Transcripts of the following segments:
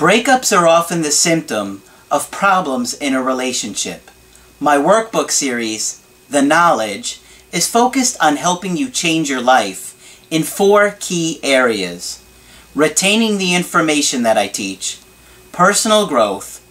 Breakups are often the symptom of problems in a relationship. My workbook series, The Knowledge, is focused on helping you change your life in 4 key areas: retaining the information that I teach, personal growth,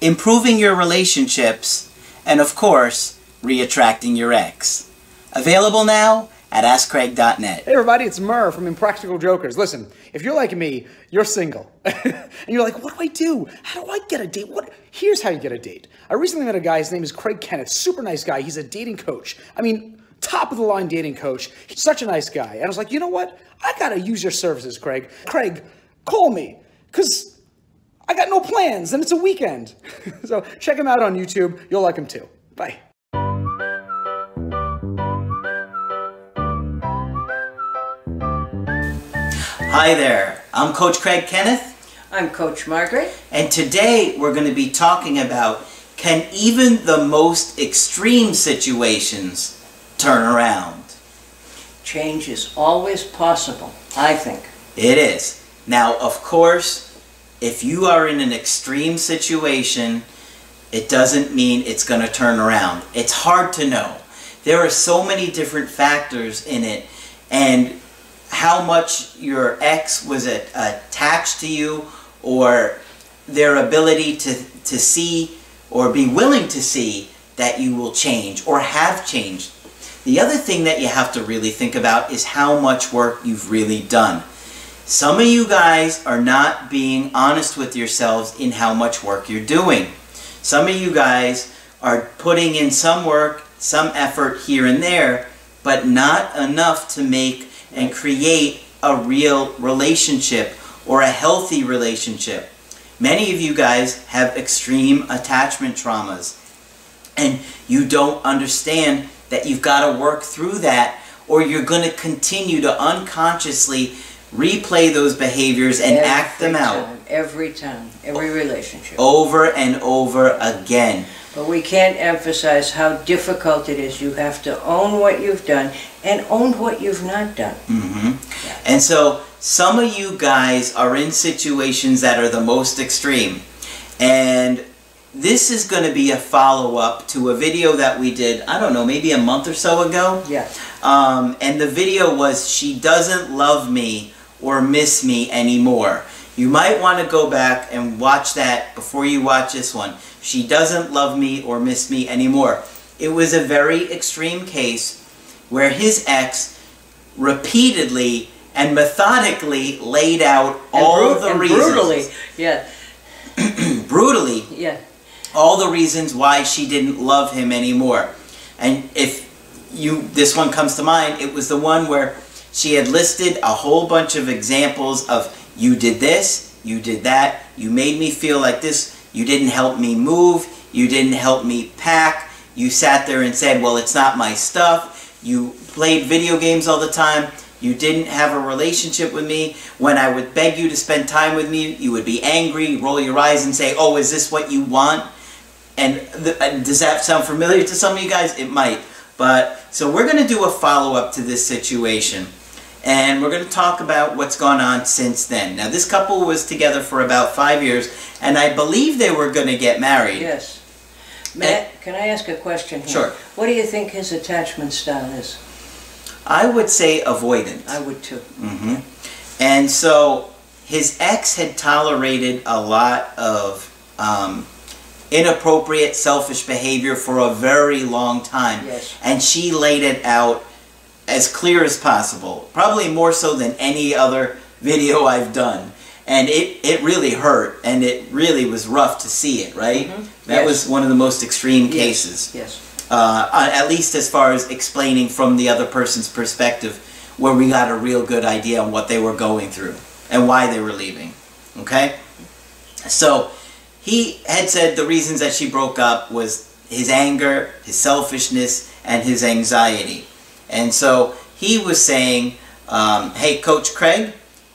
improving your relationships, and of course, re-attracting your ex. Available now at AskCraig.net. Hey everybody, it's Murr from Impractical Jokers. Listen, if you're like me, you're single. And you're like, what do I do? How do I get a date? Here's how you get a date. I recently met a guy, his name is Craig Kenneth, super nice guy. He's a dating coach. I mean, top of the line dating coach. He's such a nice guy. And I was like, you know what? I gotta use your services, Craig. Craig, call me, cause I got no plans and it's a weekend. So check him out on YouTube. You'll like him too. Bye. Hi there, I'm Coach Craig Kenneth. I'm Coach Margaret. And today we're going to be talking about, can even the most extreme situations turn around? Change is always possible, I think. It is. Now, of course, if you are in an extreme situation, it doesn't mean it's going to turn around. It's hard to know. There are so many different factors in it, and how much your ex was attached to you, or their ability to see or be willing to see that you will change or have changed. The other thing that you have to really think about is how much work you've really done. Some of you guys are not being honest with yourselves in how much work you're doing. Some of you guys are putting in some work, some effort here and there, but not enough to make and create a real relationship or a healthy relationship. Many of you guys have extreme attachment traumas, and you don't understand that you've got to work through that, or you're going to continue to unconsciously replay those behaviors and act them out. Every time, every relationship. Over and over again. But we can't emphasize how difficult it is. You have to own what you've done and own what you've not done. Mm-hmm. Yeah. And so some of you guys are in situations that are the most extreme. And this is going to be a follow-up to a video that we did, I don't know, maybe a month or so ago. Yeah. And the video was, she doesn't love me or miss me anymore. You might want to go back and watch that before you watch this one. She doesn't love me or miss me anymore. It was a very extreme case where his ex repeatedly and methodically laid out all the reasons. Brutally, yeah. Brutally, yeah. All the reasons why she didn't love him anymore. And if you, this one comes to mind, it was the one where she had listed a whole bunch of examples of, you did this, you did that, you made me feel like this, you didn't help me move, you didn't help me pack, you sat there and said, well, it's not my stuff, you played video games all the time, you didn't have a relationship with me, when I would beg you to spend time with me, you would be angry, roll your eyes and say, oh, is this what you want? And does that sound familiar to some of you guys? It might. But so we're going to do a follow-up to this situation. And we're going to talk about what's gone on since then. Now, this couple was together for about 5 years, and I believe they were going to get married. Yes. Matt, can I ask a question here? Sure. What do you think his attachment style is? I would say avoidant. I would too. Mm-hmm. And so his ex had tolerated a lot of inappropriate, selfish behavior for a very long time. Yes. And she laid it out as clear as possible, probably more so than any other video I've done. And it really hurt, and it really was rough to see it, right? Mm-hmm. That was one of the most extreme cases. Yes. At least as far as explaining from the other person's perspective, where we got a real good idea on what they were going through and why they were leaving. Okay? So he had said the reasons that she broke up was his anger, his selfishness, and his anxiety. And so he was saying, hey, Coach Craig,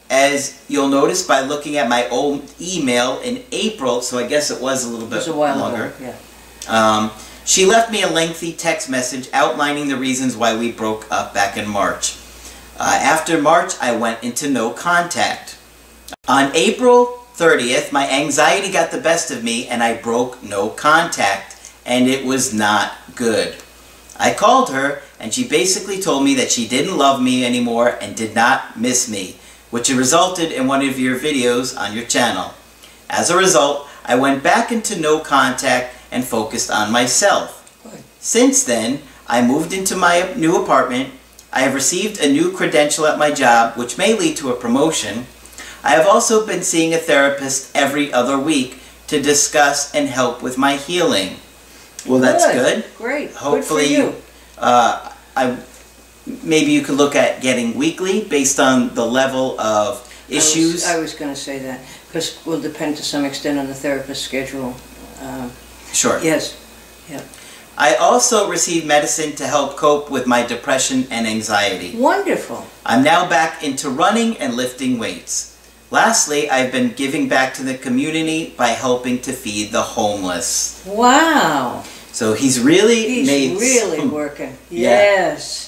as you'll notice by looking at my old email in April, so I guess it was a little bit longer, yeah. She left me a lengthy text message outlining the reasons why we broke up back in March. After March, I went into no contact. On April 30th, my anxiety got the best of me and I broke no contact, and it was not good. I called her and she basically told me that she didn't love me anymore and did not miss me, which resulted in one of your videos on your channel. As a result, I went back into no contact and focused on myself. Since then, I moved into my new apartment. I have received a new credential at my job, which may lead to a promotion. I have also been seeing a therapist every other week to discuss and help with my healing. Well, that's good. Great. Hopefully, good for you. Maybe you could look at getting weekly based on the level of issues. I was going to say that, because it will depend to some extent on the therapist's schedule. Sure. Yes. Yeah. I also received medicine to help cope with my depression and anxiety. Wonderful. I'm now back into running and lifting weights. Lastly, I've been giving back to the community by helping to feed the homeless. Wow. So he's really working. Yes.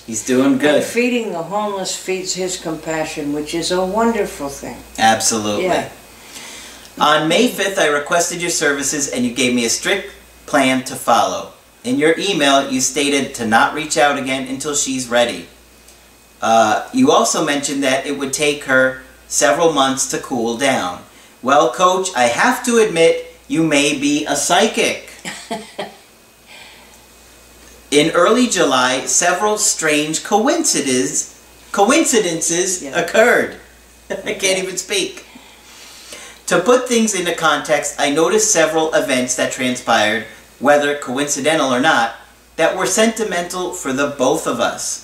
Yeah. He's doing good. And feeding the homeless feeds his compassion, which is a wonderful thing. Absolutely. Yeah. On May 5th, I requested your services and you gave me a strict plan to follow. In your email, you stated to not reach out again until she's ready. You also mentioned that it would take her several months to cool down. Well, Coach, I have to admit, you may be a psychic. In early July, several strange coincidences occurred. I can't even speak. To put things into context, I noticed several events that transpired, whether coincidental or not, that were sentimental for the both of us.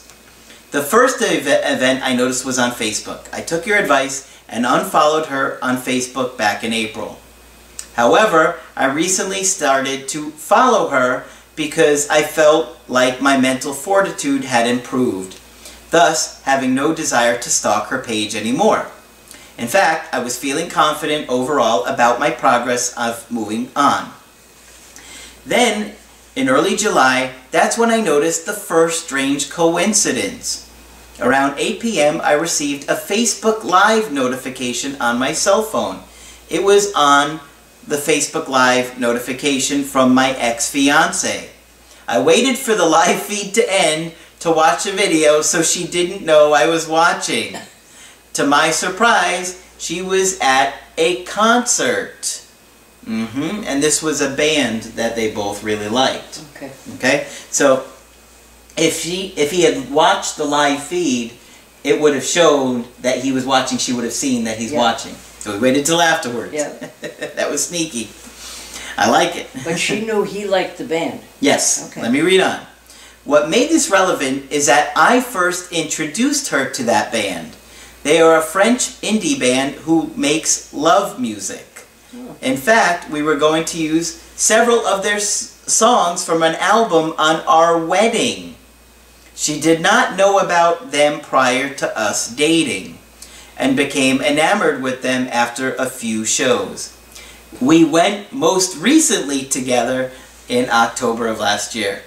The first event I noticed was on Facebook. I took your advice and unfollowed her on Facebook back in April. However, I recently started to follow her because I felt like my mental fortitude had improved, thus having no desire to stalk her page anymore. In fact, I was feeling confident overall about my progress of moving on. Then, in early July, that's when I noticed the first strange coincidence. Around 8 p.m., I received a Facebook Live notification on my cell phone. It was on the Facebook Live notification from my ex-fiance. I waited for the live feed to end to watch a video so she didn't know I was watching. To my surprise, she was at a concert. And this was a band that they both really liked. Okay. Okay? So if he had watched the live feed, it would have shown that he was watching. She would have seen that he's watching. So we waited till afterwards. Yeah. That was sneaky. I like it. But she knew he liked the band. Yes. Okay. Let me read on. What made this relevant is that I first introduced her to that band. They are a French indie band who makes love music. In fact, we were going to use several of their songs from an album on our wedding. She did not know about them prior to us dating and became enamored with them after a few shows. We went most recently together in October of last year.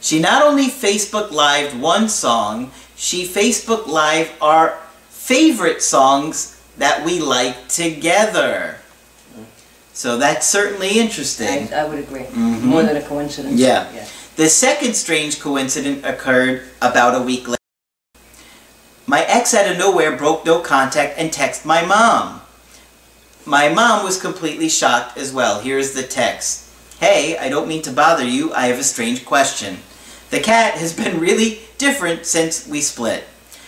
She not only Facebook Lived one song, she Facebook Lived our favorite songs that we like together. So that's certainly interesting. I would agree. More than a coincidence. Yeah. The second strange coincidence occurred about a week later. My ex out of nowhere broke no contact and texted my mom. My mom was completely shocked as well. Here's the text. Hey, I don't mean to bother you. I have a strange question. The cat has been really different since we split.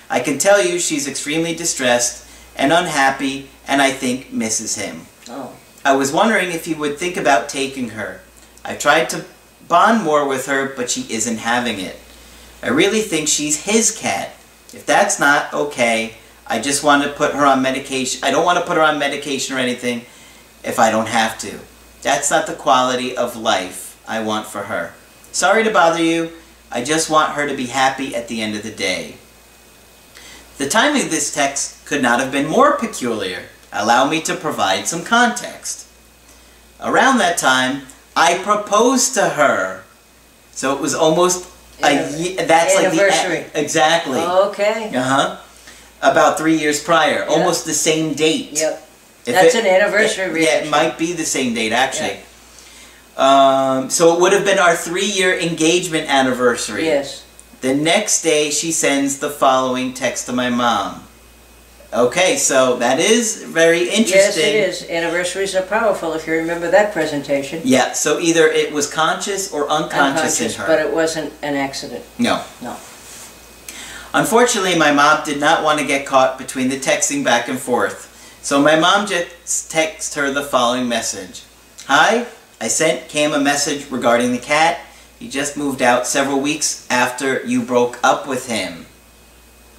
I can tell you she's extremely distressed and unhappy, and I think misses him. Oh. I was wondering if you would think about taking her. I tried to bond more with her, but she isn't having it. I really think she's his cat. If that's not okay, I just want to put her on medication. I don't want to put her on medication or anything if I don't have to. That's not the quality of life I want for her. Sorry to bother you. I just want her to be happy at the end of the day. The timing of this text could not have been more peculiar. Allow me to provide some context. Around that time, I proposed to her. So it was almost that's like anniversary. Exactly. Oh, okay. About 3 years prior, almost the same date. Yep. That's an anniversary reaction. Yeah, it might be the same date, actually. Yeah. So it would have been our 3-year engagement anniversary. Yes. The next day, she sends the following text to my mom. Okay, so that is very interesting. Yes, it is. Anniversaries are powerful, if you remember that presentation. Yeah, so either it was conscious or unconscious in her. But it wasn't an accident. No. No. Unfortunately, my mom did not want to get caught between the texting back and forth. So my mom just texted her the following message. Hi, I sent Cam a message regarding the cat. He just moved out several weeks after you broke up with him.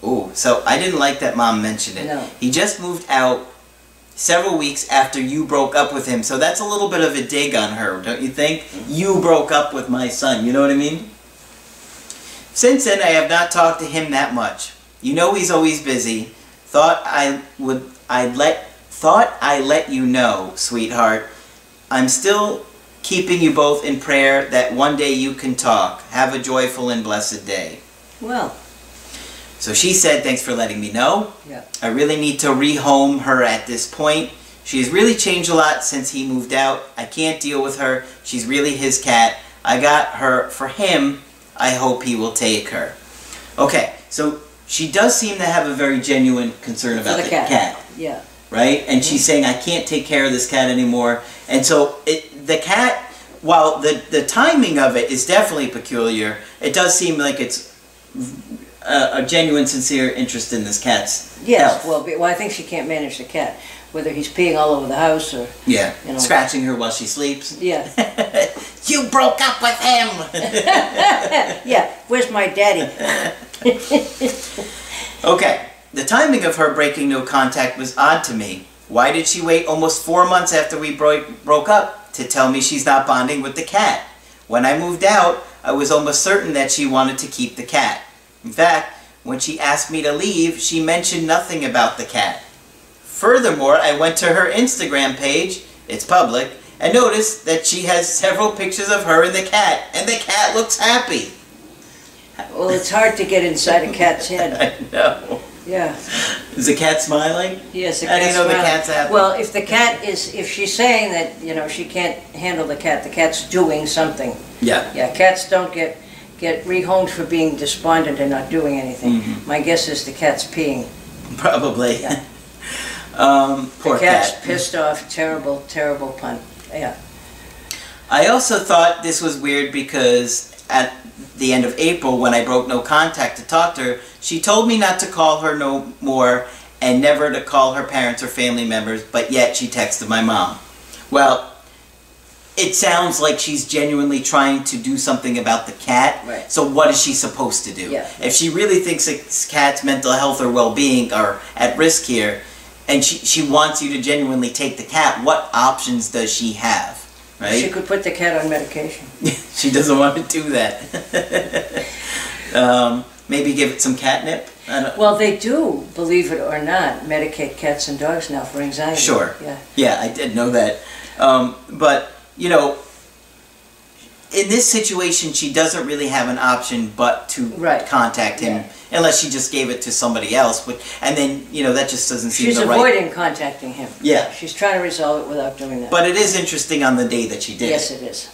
Ooh, so I didn't like that mom mentioned it. No. He just moved out several weeks after you broke up with him. So that's a little bit of a dig on her, don't you think? You broke up with my son, you know what I mean? Since then, I have not talked to him that much. You know he's always busy. Thought I let you know, sweetheart. I'm still keeping you both in prayer that one day you can talk. Have a joyful and blessed day. Well. So she said, thanks for letting me know. Yeah. I really need to rehome her at this point. She has really changed a lot since he moved out. I can't deal with her. She's really his cat. I got her for him. I hope he will take her. Okay, so she does seem to have a very genuine concern about the cat. Yeah. Right? And she's saying, I can't take care of this cat anymore. And so the cat, while the timing of it is definitely peculiar, it does seem like it's a genuine, sincere interest in this cat's health. Well, I think she can't manage the cat, whether he's peeing all over the house or... Yeah, you know, scratching her while she sleeps. Yeah. You broke up with him! Yeah, where's my daddy? Okay, the timing of her breaking no contact was odd to me. Why did she wait almost 4 months after we broke up to tell me she's not bonding with the cat? When I moved out, I was almost certain that she wanted to keep the cat. In fact, when she asked me to leave, she mentioned nothing about the cat. Furthermore, I went to her Instagram page, it's public, and noticed that she has several pictures of her and the cat looks happy. Well, it's hard to get inside a cat's head. I know. Yeah. Is the cat smiling? Yes, the cat's smiling. How do you know the cat's happy? Well, if the cat is, if she's saying that, you know, she can't handle the cat's doing something. Yeah. Yeah, cats don't get rehomed for being despondent and not doing anything. Mm-hmm. My guess is the cat's peeing. Probably. Yeah. Poor cat. The cat's pissed off. Terrible, terrible pun. Yeah. I also thought this was weird because at the end of April, when I broke no contact to talk to her, she told me not to call her no more and never to call her parents or family members, but yet she texted my mom. Well, it sounds like she's genuinely trying to do something about the cat, right. So what is she supposed to do? Yeah. If she really thinks the cat's mental health or well-being are at risk here, and she wants you to genuinely take the cat, what options does she have? Right? She could put the cat on medication. She doesn't want to do that. Maybe give it some catnip? I don't... Well, they do, believe it or not, medicate cats and dogs now for anxiety. Sure. Yeah, yeah, I did know that. But, you know, in this situation, she doesn't really have an option but to contact him. Yeah. Unless she just gave it to somebody else, and then, you know, that just doesn't seem the right... She's avoiding contacting him. Yeah. She's trying to resolve it without doing that. But it is interesting on the day that she did. Yes, it is.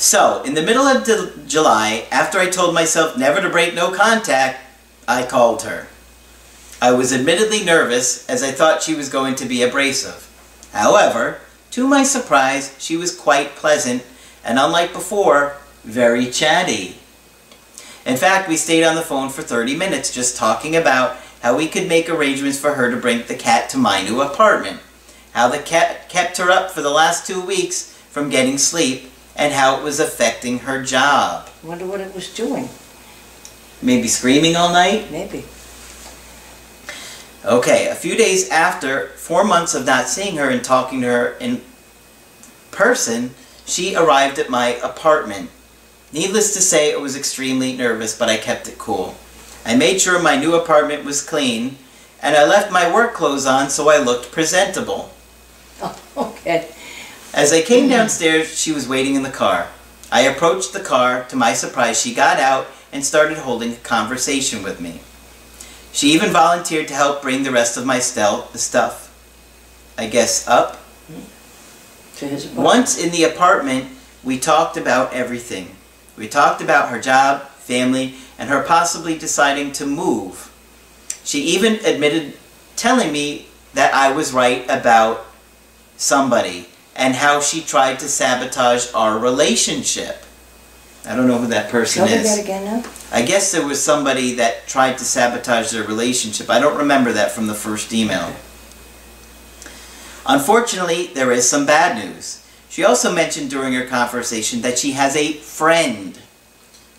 So, in the middle of July, after I told myself never to break no contact, I called her. I was admittedly nervous, as I thought she was going to be abrasive. However, to my surprise, she was quite pleasant, and unlike before, very chatty. In fact, we stayed on the phone for 30 minutes just talking about how we could make arrangements for her to bring the cat to my new apartment, how the cat kept her up for the last 2 weeks from getting sleep, and how it was affecting her job. I wonder what it was doing. Maybe screaming all night? Maybe. Okay, a few days after 4 months of not seeing her and talking to her in person, she arrived at my apartment. Needless to say, I was extremely nervous, but I kept it cool. I made sure my new apartment was clean, and I left my work clothes on so I looked presentable. Oh, okay. As I came downstairs, she was waiting in the car. I approached the car. To my surprise, she got out and started holding a conversation with me. She even volunteered to help bring the rest of my stuff I guess, up. To his apartment. Once in the apartment, we talked about everything. We talked about her job, family, and her possibly deciding to move. She even admitted telling me that I was right about somebody and how she tried to sabotage our relationship. I don't know who that person is. Tell me that again now. I guess there was somebody that tried to sabotage their relationship. I don't remember that from the first email. Unfortunately, there is some bad news. She also mentioned during her conversation that she has a friend.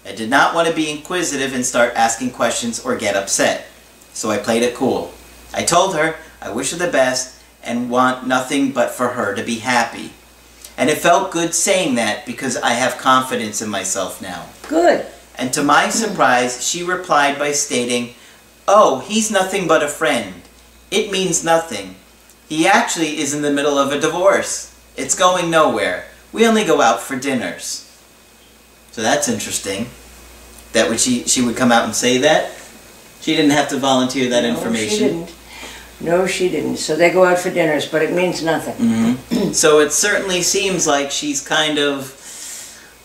I did not want to be inquisitive and start asking questions or get upset, so I played it cool. I told her I wish her the best and want nothing but for her to be happy. And it felt good saying that because I have confidence in myself now. Good. And to my surprise, she replied by stating, "Oh, he's nothing but a friend. It means nothing. He actually is in the middle of a divorce. It's going nowhere. We only go out for dinners." So that's interesting. That would she would come out and say that? She didn't have to volunteer that information. She didn't. No, she didn't. So they go out for dinners, but it means nothing. Mm-hmm. So it certainly seems like she's kind of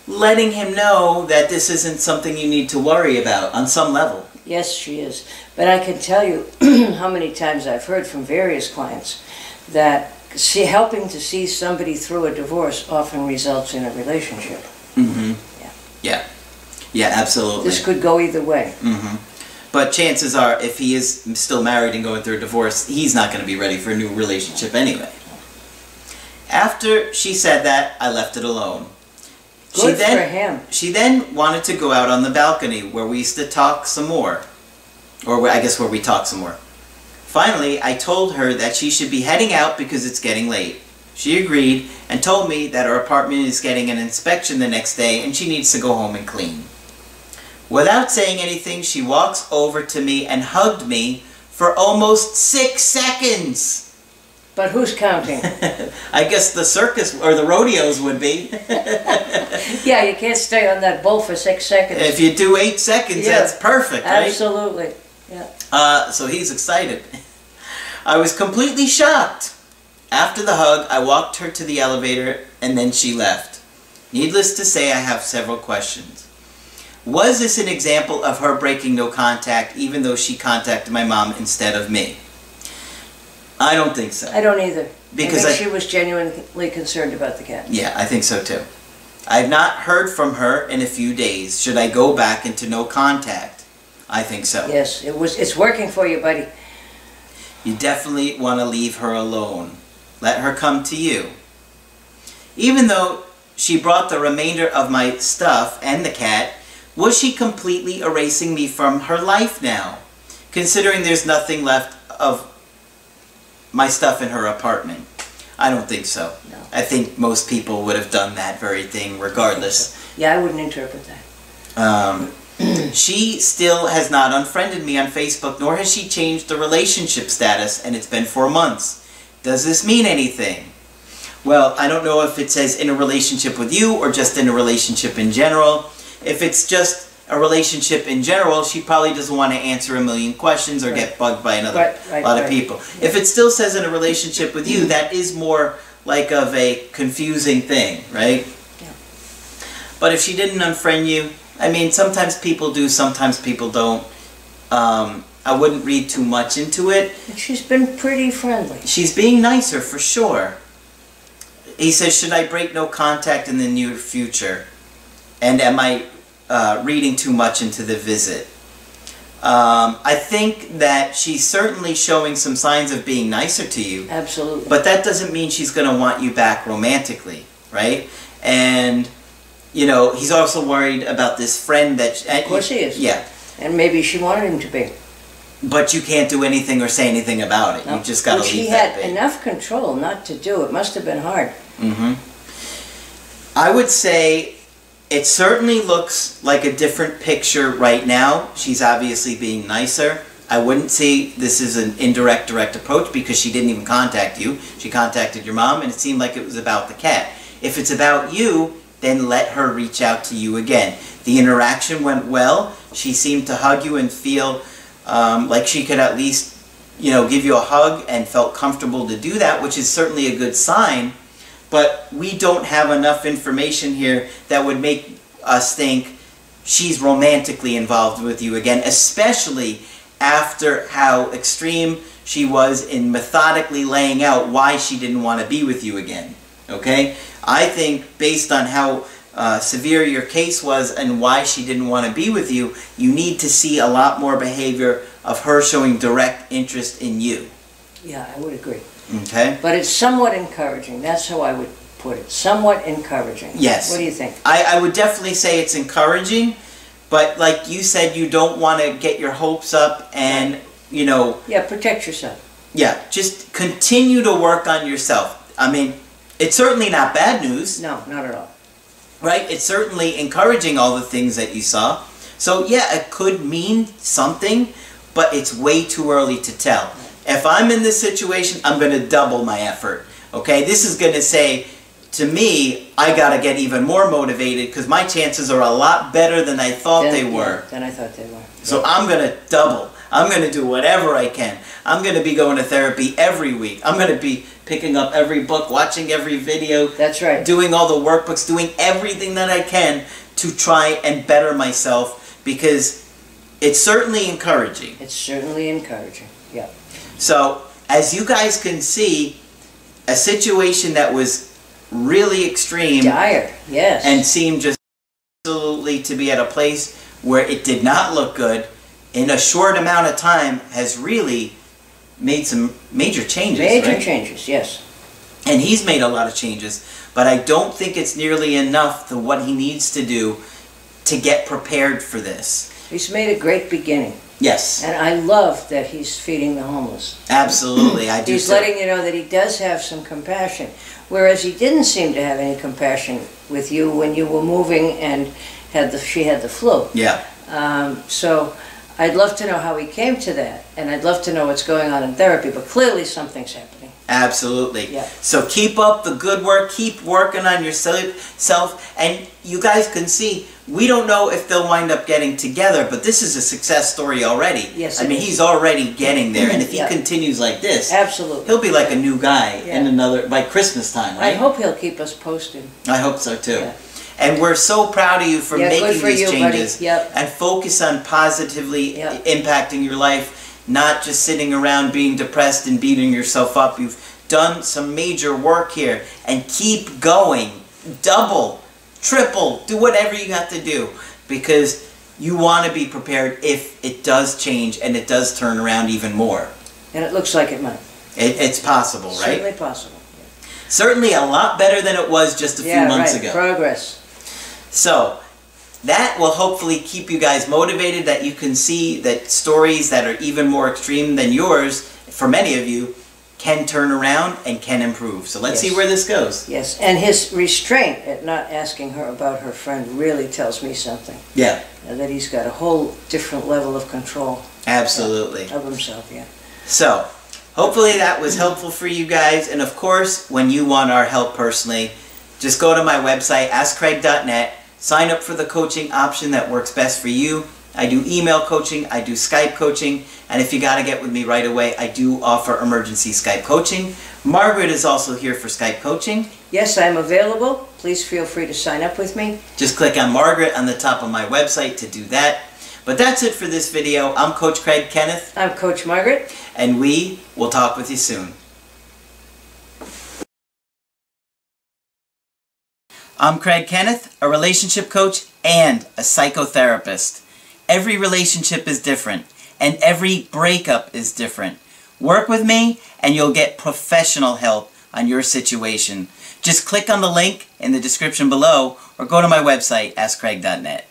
letting him know that this isn't something you need to worry about on some level. Yes, she is. But I can tell you how many times I've heard from various clients that helping to see somebody through a divorce often results in a relationship. Mm-hmm. Yeah, absolutely. This could go either way. Mm-hmm. But chances are, if he is still married and going through a divorce, he's not going to be ready for a new relationship anyway. After she said that, I left it alone. Good for him. She then wanted to go out on the balcony where we used to talk some more. Or I guess where we talked some more. Finally, I told her that she should be heading out because it's getting late. She agreed and told me that her apartment is getting an inspection the next day and she needs to go home and clean. Without saying anything, she walks over to me and hugged me for almost 6 seconds. But who's counting? I guess the circus or the rodeos would be. Yeah, you can't stay on that bull for 6 seconds. If you do 8 seconds, yeah, that's perfect, right? Absolutely, yeah. So he's excited. I was completely shocked. After the hug, I walked her to the elevator and then she left. Needless to say, I have several questions. Was this an example of her breaking no contact, even though she contacted my mom instead of me? I don't think so. I don't either. Because I think she was genuinely concerned about the cat. Yeah, I think so too. I have not heard from her in a few days. Should I go back into no contact? I think so. Yes, it's working for you, buddy. You definitely want to leave her alone. Let her come to you. Even though she brought the remainder of my stuff and the cat, was she completely erasing me from her life now, considering there's nothing left of my stuff in her apartment? I don't think so. No. I think most people would have done that very thing regardless. Yeah, I wouldn't interpret that. She still has not unfriended me on Facebook, nor has she changed the relationship status, and it's been 4 months. Does this mean anything? Well, I don't know if it says in a relationship with you or just in a relationship in general. If it's just a relationship in general, she probably doesn't want to answer a million questions or get bugged by another lot of people. Yeah. If it still says in a relationship with you, that is more like of a confusing thing, right? Yeah. But if she didn't unfriend you, I mean, sometimes people do, sometimes people don't. I wouldn't read too much into it. She's been pretty friendly. She's being nicer, for sure. He says, should I break no contact in the near future? And am I reading too much into the visit? I think that she's certainly showing some signs of being nicer to you. Absolutely. But that doesn't mean she's going to want you back romantically, right? And, you know, he's also worried about this friend that... Of course he is. Yeah. And maybe she wanted him to be. But you can't do anything or say anything about it. No. You just got to leave that. She had enough control not to do it. Must have been hard. Mm-hmm. I would say... it certainly looks like a different picture right now. She's obviously being nicer. I wouldn't say this is an indirect, direct approach because she didn't even contact you. She contacted your mom and it seemed like it was about the cat. If it's about you, then let her reach out to you again. The interaction went well. She seemed to hug you and feel like she could at least you know, give you a hug and felt comfortable to do that, which is certainly a good sign, but we don't have enough information here that would make us think she's romantically involved with you again, especially after how extreme she was in methodically laying out why she didn't want to be with you again, okay? I think based on how severe your case was and why she didn't want to be with you, you need to see a lot more behavior of her showing direct interest in you. Yeah, I would agree. Okay. But it's somewhat encouraging. That's how I would put it. Somewhat encouraging. Yes. What do you think? I would definitely say it's encouraging, but like you said, you don't want to get your hopes up and, you know... Yeah, protect yourself. Yeah, just continue to work on yourself. I mean, it's certainly not bad news. No, not at all. Right? It's certainly encouraging all the things that you saw. So yeah, it could mean something, but it's way too early to tell. If I'm in this situation, I'm going to double my effort. Okay? This is going to say, to me, I got to get even more motivated because my chances are a lot better than I thought they were. Yeah, than I thought they were. So I'm going to double. I'm going to do whatever I can. I'm going to be going to therapy every week. I'm going to be picking up every book, watching every video. That's right. Doing all the workbooks, doing everything that I can to try and better myself because it's certainly encouraging. It's certainly encouraging, yeah. So, as you guys can see, a situation that was really extreme. Dire, yes. And seemed just absolutely to be at a place where it did not look good, in a short amount of time has really made some major changes. Major right? changes, yes. And he's made a lot of changes, but I don't think it's nearly enough to what he needs to do to get prepared for this. He's made a great beginning. Yes. And I love that he's feeding the homeless. Absolutely, I do. He's letting you know that he does have some compassion, whereas he didn't seem to have any compassion with you when you were moving and had the she had the flu. Yeah. So I'd love to know how he came to that, and I'd love to know what's going on in therapy, but clearly something's happening. Absolutely. Yeah. So keep up the good work, keep working on yourself, and you guys can see, we don't know if they'll wind up getting together, but this is a success story already. Yes, I mean, he's already getting there, and if he continues like this, absolutely, he'll be like a new guy in another, by Christmas time, right? I hope he'll keep us posted. I hope so, too. Yeah. And we're so proud of you for making these changes. Yep. And focus on positively impacting your life, not just sitting around being depressed and beating yourself up. You've done some major work here. And keep going. Double, triple, do whatever you have to do. Because you want to be prepared if it does change and it does turn around even more. And it looks like it might. It's possible, right? Certainly possible. Certainly a lot better than it was just a few months ago. Progress. So that will hopefully keep you guys motivated, that you can see that stories that are even more extreme than yours, for many of you, can turn around and can improve. So let's see where this goes. Yes, and his restraint at not asking her about her friend really tells me something. Yeah. That he's got a whole different level of control. Absolutely. Of himself, yeah. So hopefully that was helpful for you guys, and of course, when you want our help personally, just go to my website, askcraig.net, sign up for the coaching option that works best for you. I do email coaching, I do Skype coaching, and if you gotta get with me right away, I do offer emergency Skype coaching. Margaret is also here for Skype coaching. Yes, I'm available. Please feel free to sign up with me. Just click on Margaret on the top of my website to do that. But that's it for this video. I'm Coach Craig Kenneth. I'm Coach Margaret. And we will talk with you soon. I'm Craig Kenneth, a relationship coach and a psychotherapist. Every relationship is different, and every breakup is different. Work with me, and you'll get professional help on your situation. Just click on the link in the description below, or go to my website, askcraig.net.